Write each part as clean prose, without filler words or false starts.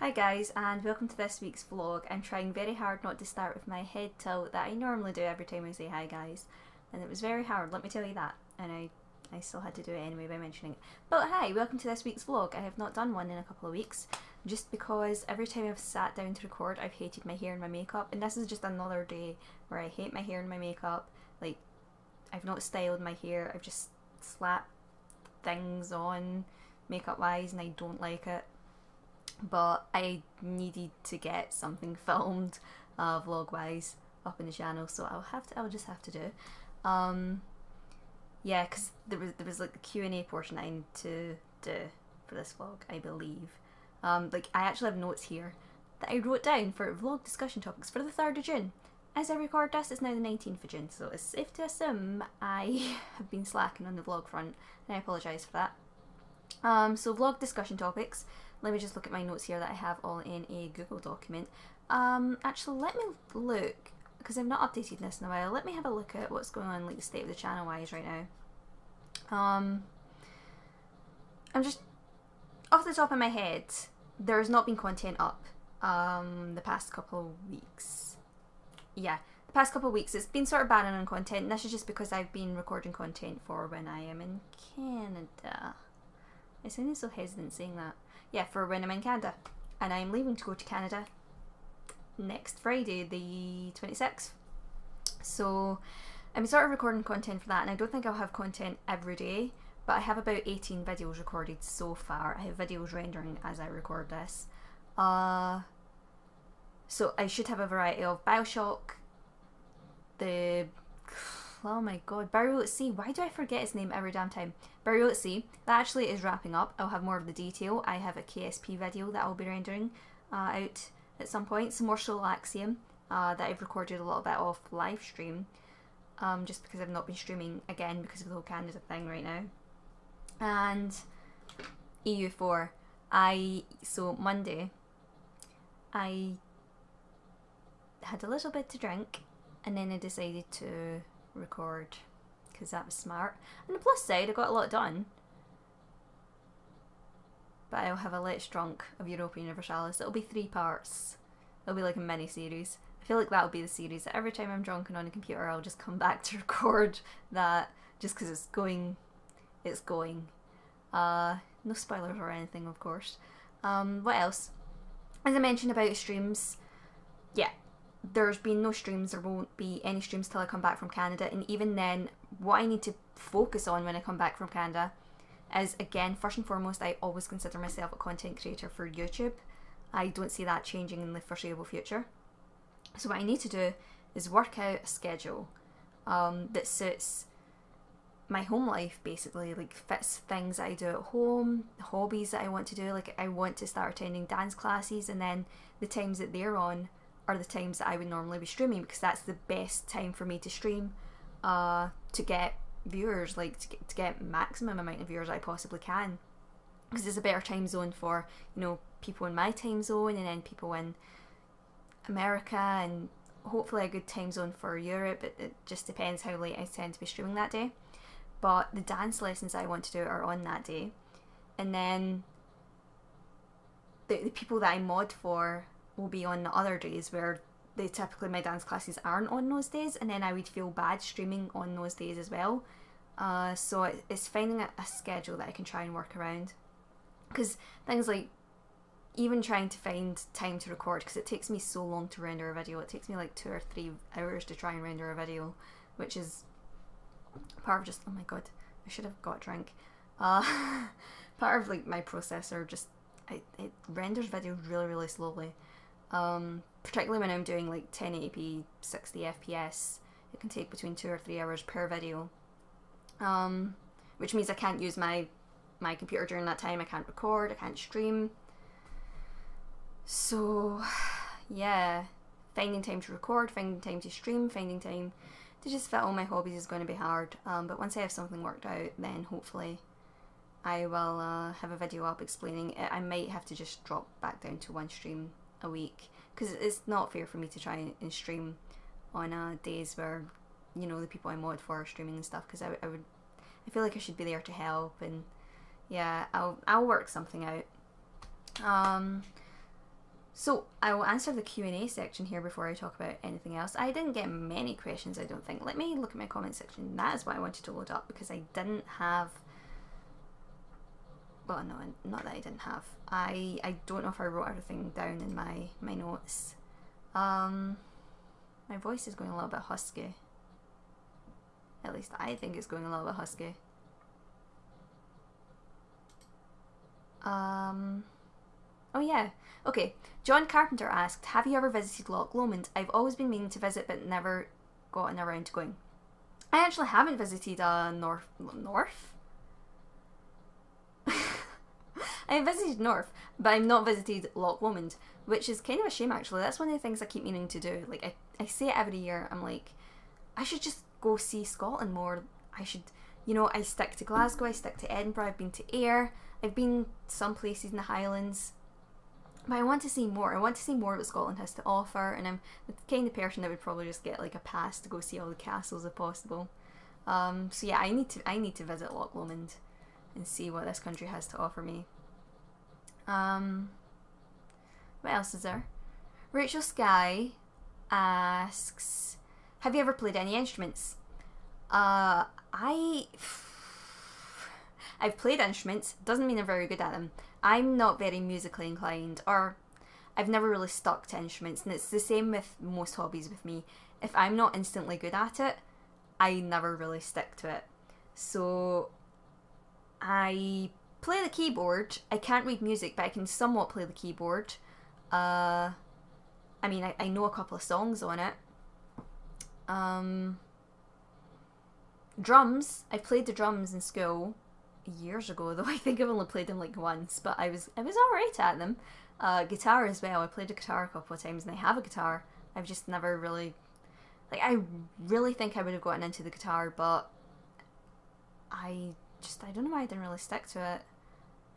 Hi guys, and welcome to this week's vlog. I'm trying very hard not to start with my head tilt that I normally do every time I say hi guys. And it was very hard, let me tell you that. And I still had to do it anyway by mentioning it. But hi, welcome to this week's vlog. I have not done one in a couple of weeks, just because every time I've sat down to record, I've hated my hair and my makeup. And this is just another day where I hate my hair and my makeup. Like, I've not styled my hair, I've just slapped things on makeup-wise and I don't like it. But I needed to get something filmed vlog-wise up in the channel, so I'll just have to do. Yeah, because there was like the Q&A portion that I need to do for this vlog, I believe. Like, I actually have notes here that I wrote down for vlog discussion topics for the 3rd of June. As I record this, it's now the 19th of June, so it's safe to assume I have been slacking on the vlog front, and I apologise for that. So vlog discussion topics. Let me just look at my notes here that I have all in a Google document. Actually, let me look, because I've not updated this in a while. Let me have a look at what's going on, like the state of the channel wise right now. I'm just, off the top of my head, there has not been content up the past couple of weeks. Yeah, the past couple of weeks it's been sort of banning on content, and this is just because I've been recording content for when I am in Canada. I sounded so hesitant saying that. Yeah, for when I'm in Canada. And I'm leaving to go to Canada next Friday, the 26th. So I'm sort of recording content for that, and I don't think I'll have content every day, but I have about 18 videos recorded so far. I have videos rendering as I record this. So I should have a variety of BioShock, the... Oh my god, Barry Oat C. Why do I forget his name every damn time? Barry Oat C. That actually is wrapping up. I'll have more of the detail. I have a KSP video that I'll be rendering out at some point. Some more Soul Axiom that I've recorded a little bit off live stream. Just because I've not been streaming again because of the whole Canada thing right now. And EU4. So Monday, I had a little bit to drink and then I decided to record because that was smart. On the plus side, I got a lot done, but I'll have a Let's Drunk of Europa Universalis. It'll be 3 parts. It'll be like a mini series. I feel like that'll be the series that every time I'm drunk and on a computer I'll just come back to record that, just because it's going. No spoilers or anything, of course. What else? As I mentioned about streams, yeah, there's been no streams, there won't be any streams till I come back from Canada, and even then, what I need to focus on when I come back from Canada is, again, first and foremost, I always consider myself a content creator for YouTube. I don't see that changing in the foreseeable future. So what I need to do is work out a schedule that suits my home life, basically, like fits things I do at home, hobbies that I want to do. Like, I want to start attending dance classes, and then the times that they're on are the times that I would normally be streaming, because that's the best time for me to stream, to get viewers, like to get maximum amount of viewers I possibly can, because there's a better time zone for, you know, people in my time zone, and then people in America, and hopefully a good time zone for Europe. It just depends how late I tend to be streaming that day. But the dance lessons I want to do are on that day, and then the people that I mod for will be on the other days where they typically, my dance classes aren't on those days, and then I would feel bad streaming on those days as well. So it's finding a schedule that I can try and work around, because things like even trying to find time to record, because it takes me so long to render a video. It takes me like 2 or 3 hours to try and render a video, which is part of just, oh my god, I should have got a drink. Part of like my processor, just it renders videos really slowly. Particularly when I'm doing like 1080p 60 fps, it can take between 2 or 3 hours per video, which means I can't use my computer during that time. I can't record, I can't stream. So yeah, finding time to record, finding time to stream, finding time to just fit all my hobbies is going to be hard, but once I have something worked out, then hopefully I will have a video up explaining it. I might have to just drop back down to 1 stream a week, because it's not fair for me to try and stream on days where, you know, the people I mod for are streaming and stuff, because I feel like I should be there to help. And yeah, I'll work something out. So I will answer the Q&A section here before I talk about anything else. I didn't get many questions, I don't think. Let me look at my comment section. That is what I wanted to load up because I didn't have... Well, no, not that I didn't have. I don't know if I wrote everything down in my notes. My voice is going a little bit husky. At least I think it's going a little bit husky. Oh yeah, okay. John Carpenter asked, have you ever visited Loch Lomond? I've always been meaning to visit but never gotten around to going. I actually haven't visited North? I visited North, but I've not visited Loch Lomond, which is kind of a shame actually. That's one of the things I keep meaning to do. Like, I say it every year, I'm like, I should just go see Scotland more. I should, you know, I stick to Glasgow, I stick to Edinburgh, I've been to Ayr, I've been some places in the Highlands. But I want to see more. I want to see more of what Scotland has to offer, and I'm the kind of person that would probably just get like a pass to go see all the castles if possible. So yeah, I need to visit Loch Lomond and see what this country has to offer me. What else is there? Rachel Sky asks, have you ever played any instruments? I've played instruments, doesn't mean I'm very good at them. I'm not very musically inclined, or I've never really stuck to instruments, and it's the same with most hobbies with me. If I'm not instantly good at it, I never really stick to it. So I play the keyboard. I can't read music, but I can somewhat play the keyboard. I mean, I know a couple of songs on it. Drums, I played the drums in school years ago, though I think I've only played them like once, but I was alright at them. Guitar as well, I played a guitar a couple of times, and I have a guitar. I've just never really, like, I really think I would have gotten into the guitar, but I don't know why I didn't really stick to it.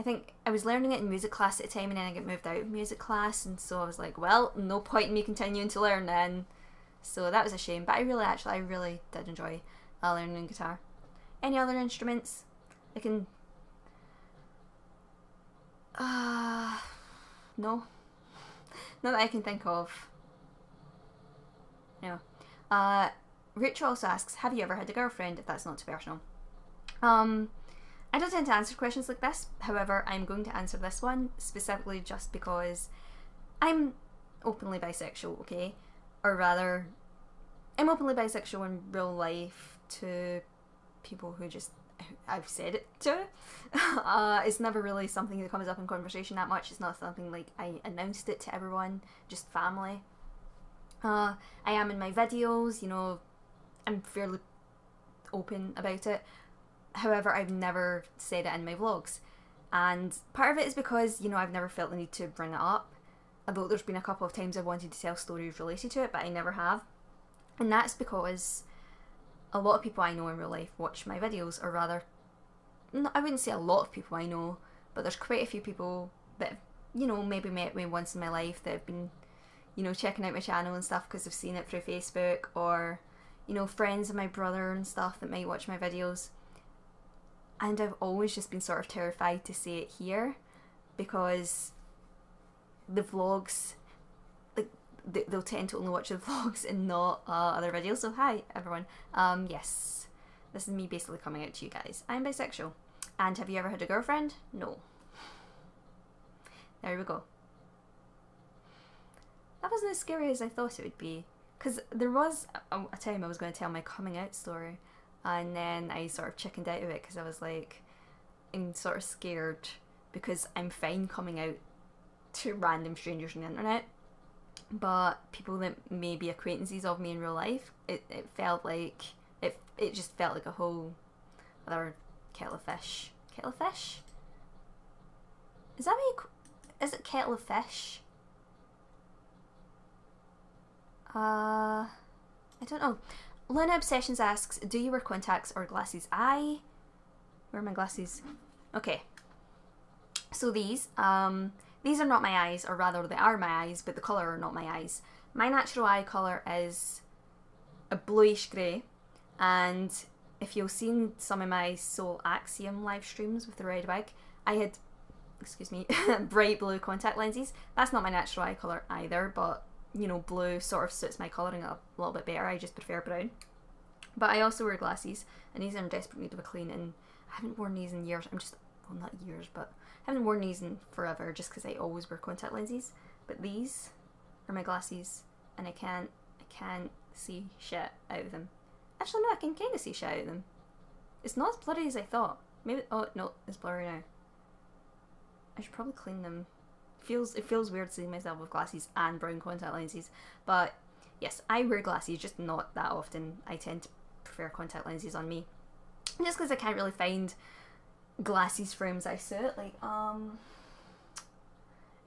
I think I was learning it in music class at the time, and then I got moved out of music class, and so I was like, well, no point in me continuing to learn then. So that was a shame, but I really did enjoy learning guitar. Any other instruments? I can... no. Not that I can think of. No. Rachel also asks, have you ever had a girlfriend? If that's not too personal. I don't tend to answer questions like this, however, I'm going to answer this one specifically just because I'm openly bisexual, okay? Or rather, I'm openly bisexual in real life to people who just... I've said it to. It's never really something that comes up in conversation that much. It's not something like I announced it to everyone, just family. I am in my videos, you know, I'm fairly open about it. However, I've never said it in my vlogs. And part of it is because, you know, I've never felt the need to bring it up. Although there's been a couple of times I've wanted to tell stories related to it, but I never have. And that's because a lot of people I know in real life watch my videos, or rather, no, I wouldn't say a lot of people I know, but there's quite a few people that, you know, maybe met me once in my life that have been, you know, checking out my channel and stuff because they've seen it through Facebook, or, you know, friends of my brother and stuff that might watch my videos. And I've always just been sort of terrified to say it here because the vlogs, they'll tend to only watch the vlogs and not other videos. So hi everyone. Yes, this is me basically coming out to you guys. I'm bisexual. And have you ever had a girlfriend? No. There we go. That wasn't as scary as I thought it would be, because there was a time I was going to tell my coming out story, and then I sort of chickened out of it because I was like, I'm sort of scared because I'm fine coming out to random strangers on the internet. But people that may be acquaintances of me in real life, it felt like, it just felt like a whole other kettle of fish. Kettle of fish? Is that what you, is it kettle of fish? I don't know. Luna Obsessions asks, do you wear contacts or glasses? Where are my glasses? Okay. So these are not my eyes, or rather they are my eyes, but the colour are not my eyes. My natural eye colour is a bluish grey, and if you've seen some of my Soul Axiom live streams with the red wig, I had excuse me, bright blue contact lenses. That's not my natural eye colour either, but you know, blue sort of suits my colouring a little bit better. I just prefer brown. But I also wear glasses, and these are in desperate need of a clean, and I haven't worn these in years. I'm just, well, not years, but I haven't worn these in forever just because I always wear contact lenses. But these are my glasses, and I can't see shit out of them. Actually, no, I can kind of see shit out of them. It's not as blurry as I thought. Maybe, oh, no, it's blurry now. I should probably clean them. It feels weird seeing myself with glasses and brown contact lenses, but yes, I wear glasses, just not that often. I tend to prefer contact lenses on me, just because I can't really find glasses frames I suit. Like, I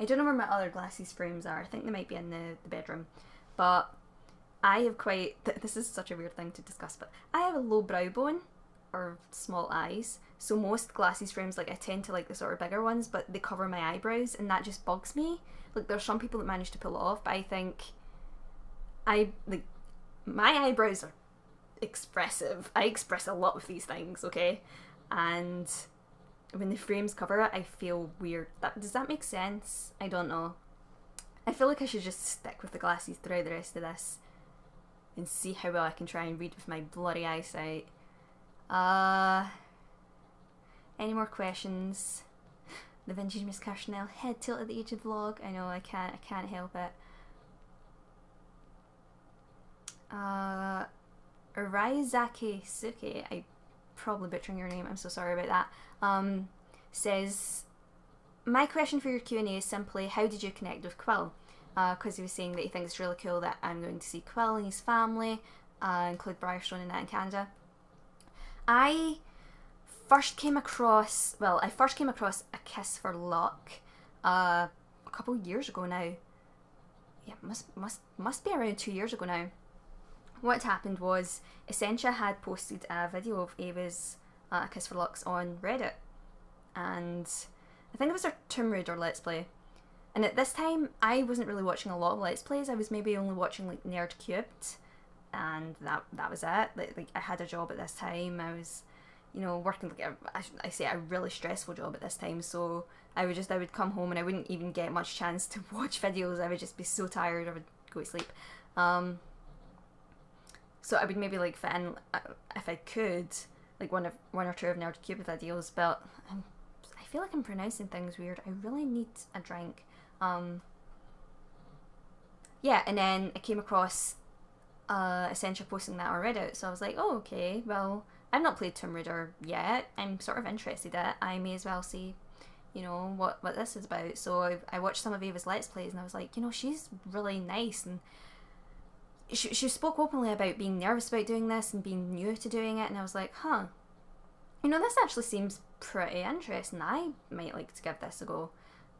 don't know where my other glasses frames are. I think they might be in the bedroom, but I have quite, this is such a weird thing to discuss, but I have a low brow bone, or small eyes, so most glasses frames, like, I tend to like the sort of bigger ones, but they cover my eyebrows, and that just bugs me. Like, there's some people that manage to pull it off, but I think my eyebrows are expressive. I express a lot with these things, okay? And when the frames cover it, I feel weird. Does that make sense? I don't know. I feel like I should just stick with the glasses throughout the rest of this and see how well I can try and read with my bloody eyesight. Any more questions? The vintage Miss Carsonell head tilt at the age of vlog. I know, I can't help it. Uraizaki Suki, I'm probably butchering your name, I'm so sorry about that, says, my question for your Q&A is simply, how did you connect with Quill? Because he was saying that he thinks it's really cool that I'm going to see Quill and his family, include Briarstone and that in Canada. I first came across A Kiss For Luck a couple of years ago now. Yeah, must be around 2 years ago now. What happened was, Essentia had posted a video of Ava's A Kiss For Luck on Reddit, and I think it was her Tomb Raider Let's Play. And at this time, I wasn't really watching a lot of Let's Plays. I was maybe only watching like Nerd Cubed, and that was it. Like, I had a job at this time. I was, you know, working like I say a really stressful job at this time, so I would come home and I wouldn't even get much chance to watch videos. I would just be so tired, I would go to sleep. So I would maybe like fit in, if I could, like one or two of Nerd Cubed videos, but I feel like I'm pronouncing things weird. I really need a drink. Yeah, and then I came across Essentia posting that on Reddit, so I was like, oh, okay, well, I've not played Tomb Raider yet, I'm sort of interested in it, I may as well see, you know, what this is about. So I watched some of Ava's Let's Plays, and I was like, you know, she's really nice, and she spoke openly about being nervous about doing this and being new to doing it, and I was like, huh, you know, this actually seems pretty interesting, I might like to give this a go.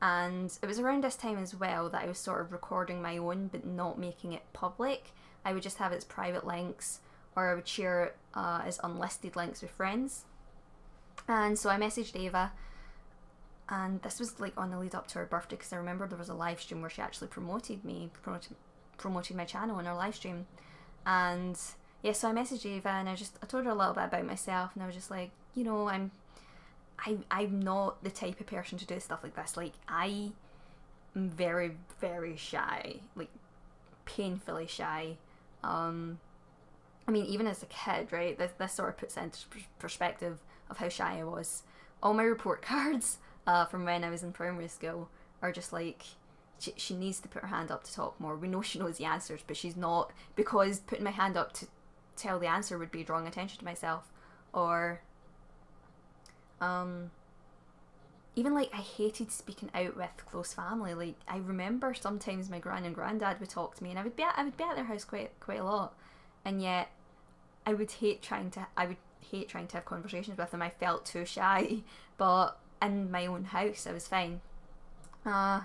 And it was around this time as well that I was sort of recording my own but not making it public. I would just have its private links, or I would share it as unlisted links with friends. And so I messaged Ava, and this was like on the lead up to her birthday, because I remember there was a live stream where she actually promoted my channel in her live stream. And yeah, so I messaged Ava, and I told her a little bit about myself, and I was just like, you know, I'm not the type of person to do stuff like this. Like, I'm very, very shy, like painfully shy. I mean, even as a kid, right, this sort of puts into perspective of how shy I was. All my report cards from when I was in primary school are just like, she needs to put her hand up to talk more. We know she knows the answers, but she's not, because putting my hand up to tell the answer would be drawing attention to myself. Or even like, I hated speaking out with close family. Like, I remember sometimes my gran and granddad would talk to me, and I would be at their house quite a lot, and yet I would hate trying to have conversations with them. I felt too shy, but in my own house I was fine. So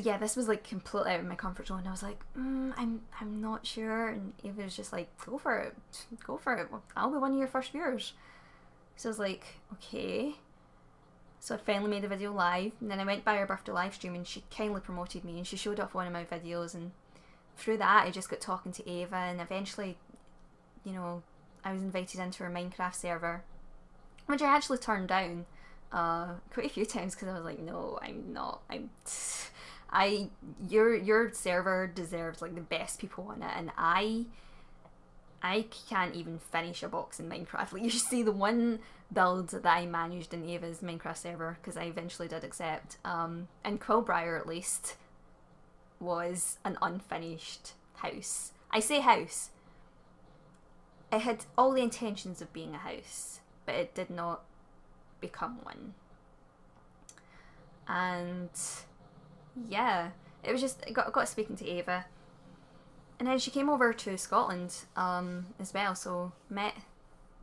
yeah, this was like completely out of my comfort zone. I was like, I'm not sure, and Ava was just like, go for it, I'll be one of your first viewers. So I was like, okay. So I finally made a video live, and then I went by her birthday live stream, and she kindly promoted me, and she showed off one of my videos, and through that I just got talking to Ava, and eventually, you know, I was invited into her Minecraft server, which I actually turned down quite a few times because I was like, no, I'm not. Your server deserves like the best people on it, and I can't even finish a box in Minecraft. Like, you should see the one build that I managed in Ava's Minecraft server, because I eventually did accept, and Quillbriar at least, was an unfinished house. I say house. It had all the intentions of being a house, but it did not become one. And yeah, it was just, I got speaking to Ava. And then she came over to Scotland as well, so met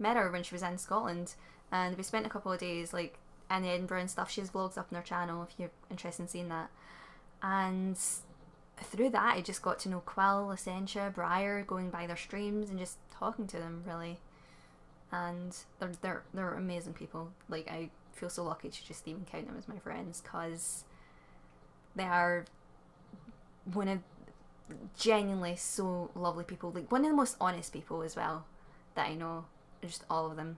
her when she was in Scotland, and we spent a couple of days like in Edinburgh and stuff. She has vlogs up on her channel if you're interested in seeing that. And through that I just got to know Quill, Essentia, Briar, going by their streams and just talking to them really. And they're amazing people. Like, I feel so lucky to just even count them as my friends, because they are one of genuinely so lovely people, like one of the most honest people as well that I know. Just all of them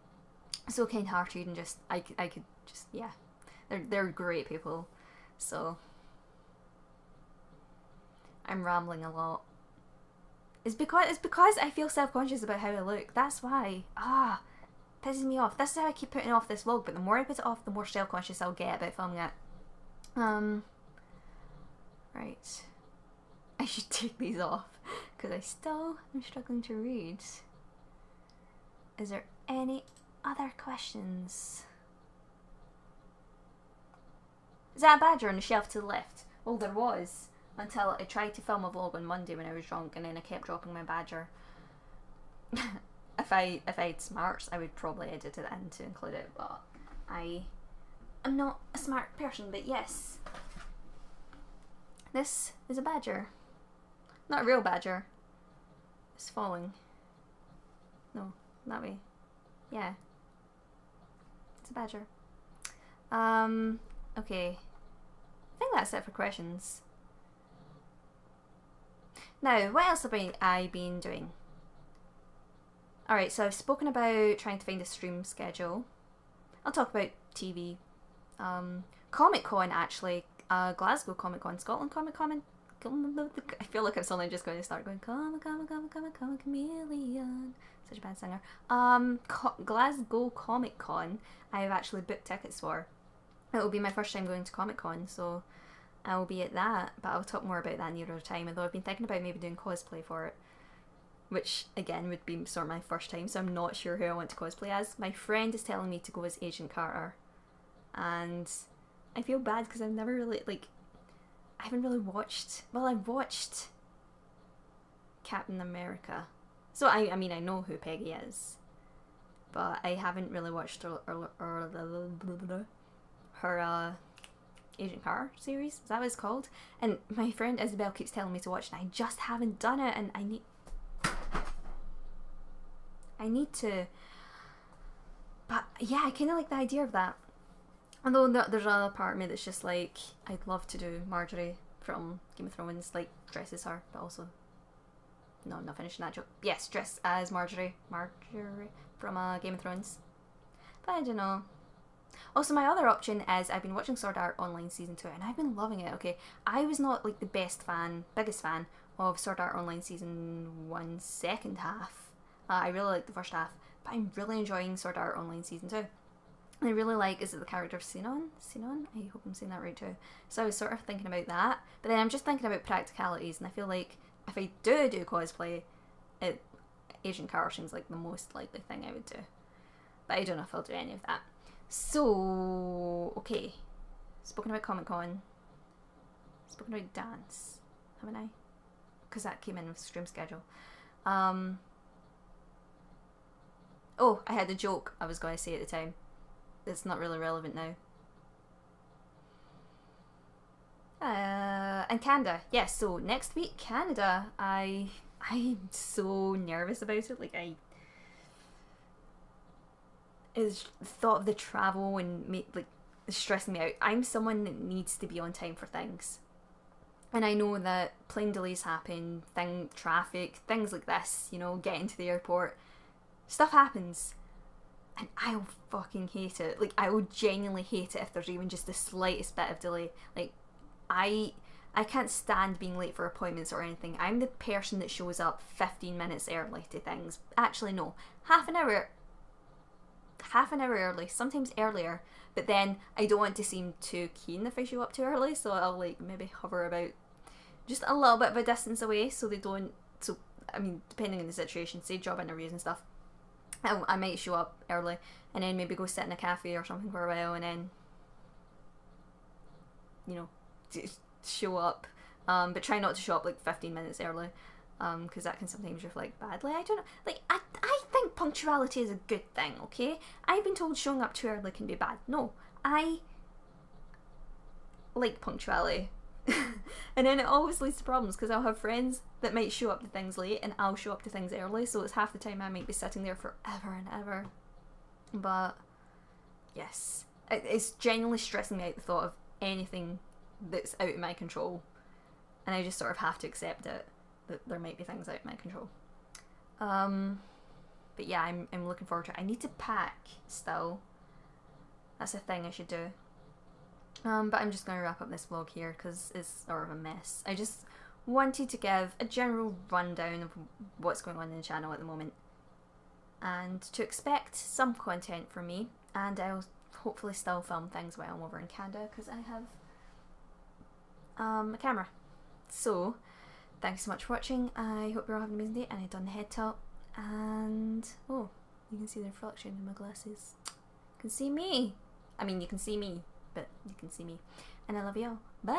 so kind-hearted, and just I could just, yeah, they're great people. So I'm rambling a lot. It's because I feel self-conscious about how I look. That's why. Pisses me off. That's how I keep putting off this vlog, but the more I put it off, the more self-conscious I'll get about filming it. Right, I should take these off because I still am struggling to read. Is there any other questions? Is that a badger on the shelf to the left? Well, there was, until I tried to film a vlog on Monday when I was drunk, and then I kept dropping my badger. if I had smarts, I would probably edit it in to include it, but I'm not a smart person. But yes, this is a badger. Not a real badger. It's falling. No, that way. Yeah. It's a badger. Okay. I think that's it for questions. Now, what else have I been doing? Alright, so I've spoken about trying to find a stream schedule. I'll talk about TV. Comic-Con, actually. Glasgow Comic-Con, Scotland Comic-Con. I feel like I'm suddenly just going to start going Chameleon. Such a bad singer. Glasgow Comic-Con, I've actually booked tickets for. It will be my first time going to Comic-Con, so I will be at that, but I'll talk more about that nearer time, although I've been thinking about maybe doing cosplay for it, which again would be sort of my first time, so I'm not sure who I want to cosplay as. My friend is telling me to go as Agent Carter, and I feel bad because I've never really, like, I haven't really watched, well, I've watched Captain America, so I mean, I know who Peggy is, but I haven't really watched her Agent Carter series, is that what it's called? And my friend Isabel keeps telling me to watch, and I just haven't done it, and I need to, but yeah, I kind of like the idea of that. Although there's another part of me that's just like, I'd love to do Margaery from Game of Thrones, like, dresses her, but also, no, I'm not finishing that joke. Yes, dress as Margaery from Game of Thrones. But I don't know. Also, my other option is I've been watching Sword Art Online Season 2, and I've been loving it, okay? I was not, like, the biggest fan of Sword Art Online Season 1 second half. I really liked the first half, but I'm really enjoying Sword Art Online Season 2. I really like, is it the character of Sinon? Sinon? I hope I'm saying that right too. So I was sort of thinking about that, but then I'm just thinking about practicalities, and I feel like if I do cosplay, Agent Carter seems like the most likely thing I would do. But I don't know if I'll do any of that. So, okay. Spoken about Comic-Con. Spoken about dance, haven't I? Because that came in with the stream schedule. Oh, I had a joke I was going to say at the time. It's not really relevant now. And Canada, yes. Yeah, so next week, Canada. I'm so nervous about it. Like, it's the thought of the travel and like stressing me out. I'm someone that needs to be on time for things, and I know that plane delays happen, traffic, things like this. You know, getting to the airport, stuff happens. And I'll fucking hate it. Like, I will genuinely hate it if there's even just the slightest bit of delay. Like, I can't stand being late for appointments or anything. I'm the person that shows up 15 minutes early to things. Actually, no. Half an hour early, sometimes earlier, but then I don't want to seem too keen if I show up too early, so I'll like maybe hover about just a little bit of a distance away so they don't, so I mean depending on the situation, say job interviews and stuff, I might show up early and then maybe go sit in a cafe or something for a while and then, you know, just show up, but try not to show up like 15 minutes early, because that can sometimes reflect badly. I don't know, like I think punctuality is a good thing, okay? I've been told showing up too early can be bad. No, I like punctuality. And then it always leads to problems because I'll have friends that might show up to things late and I'll show up to things early, so it's half the time I might be sitting there forever and ever. But yes, it's genuinely stressing me out the thought of anything that's out of my control, and I just sort of have to accept it that there might be things out of my control. But yeah, I'm looking forward to it. I need to pack still. That's a thing I should do. But I'm just going to wrap up this vlog here because it's sort of a mess. I just wanted to give a general rundown of what's going on in the channel at the moment, and to expect some content from me, and I'll hopefully still film things while I'm over in Canada because I have a camera. So, thanks so much for watching. I hope you're all having an amazing day, and I've done the head top, and oh, you can see the reflection in my glasses. You can see me! I mean, you can see me, but you can see me. And I love you all. Bye!